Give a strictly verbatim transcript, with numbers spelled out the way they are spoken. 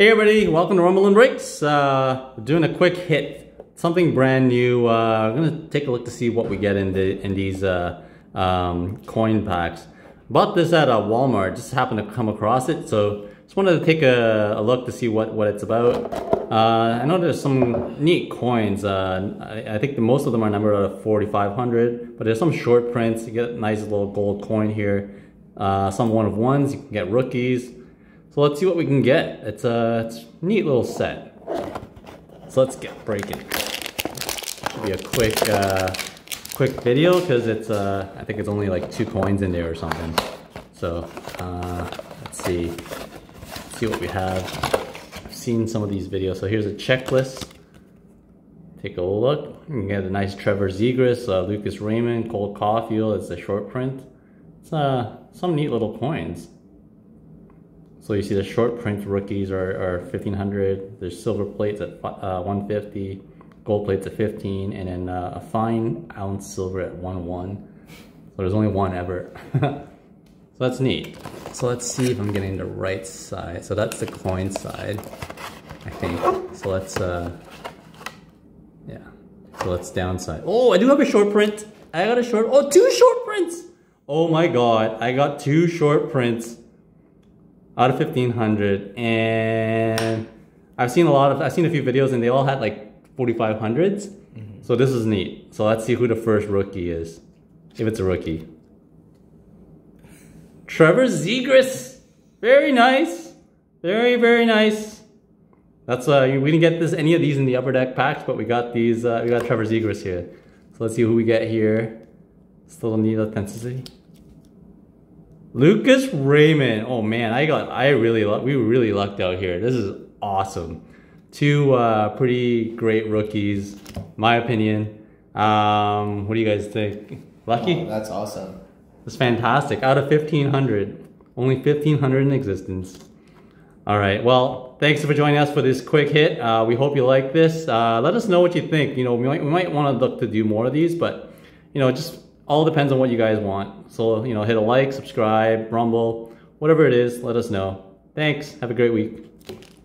Hey everybody, welcome to RumblenBreaks. Uh, we're doing a quick hit, something brand new. Uh, I'm gonna take a look to see what we get in the in these uh, um, coin packs. Bought this at a Walmart. Just happened to come across it, so just wanted to take a, a look to see what what it's about. Uh, I know there's some neat coins. Uh, I, I think the most of them are numbered out of forty-five hundred, but there's some short prints. You get a nice little gold coin here. Uh, some one of ones. You can get rookies. So let's see what we can get. It's a, it's a neat little set. So let's get breaking. Should be a quick, uh, quick video because it's uh, I think it's only like two coins in there or something. So uh, let's see, let's see what we have. I've seen some of these videos. So here's a checklist. Take a look. You can get a nice Trevor Zegras, uh, Lucas Raymond, Cole Caufield. It's a short print. It's uh, some neat little coins. So you see the short print rookies are, are fifteen hundred, there's silver plates at uh, one fifty, gold plates at fifteen, and then uh, a fine ounce silver at one one. So there's only one ever. So that's neat. So let's see if I'm getting the right side. So that's the coin side, I think. So let's, uh, yeah. So let's downside. Oh, I do have a short print. I got a short, oh, two short prints. Oh my God, I got two short prints. Out of fifteen hundred, and I've seen a lot of I've seen a few videos and they all had like forty-five hundreds. Mm-hmm. So this is neat. So let's see who the first rookie is, if it's a rookie. Trevor Zegras, very nice, very very nice. That's uh we didn't get this any of these in the Upper Deck packs, but we got these. Uh, we got Trevor Zegras here. So let's see who we get here. Still need authenticity. Lucas Raymond. Oh man, I got I really we really lucked out here. This is awesome. Two uh, pretty great rookies, my opinion. Um, what do you guys think? Lucky? Oh, that's awesome. That's fantastic. Out of fifteen hundred, only fifteen hundred in existence. All right. Well, thanks for joining us for this quick hit. Uh, we hope you like this. Uh, let us know what you think. You know, we might we might want to look to do more of these, but you know, just. All depends on what you guys want. So, you know, hit a like, subscribe, rumble, whatever it is, let us know. Thanks. Have a great week.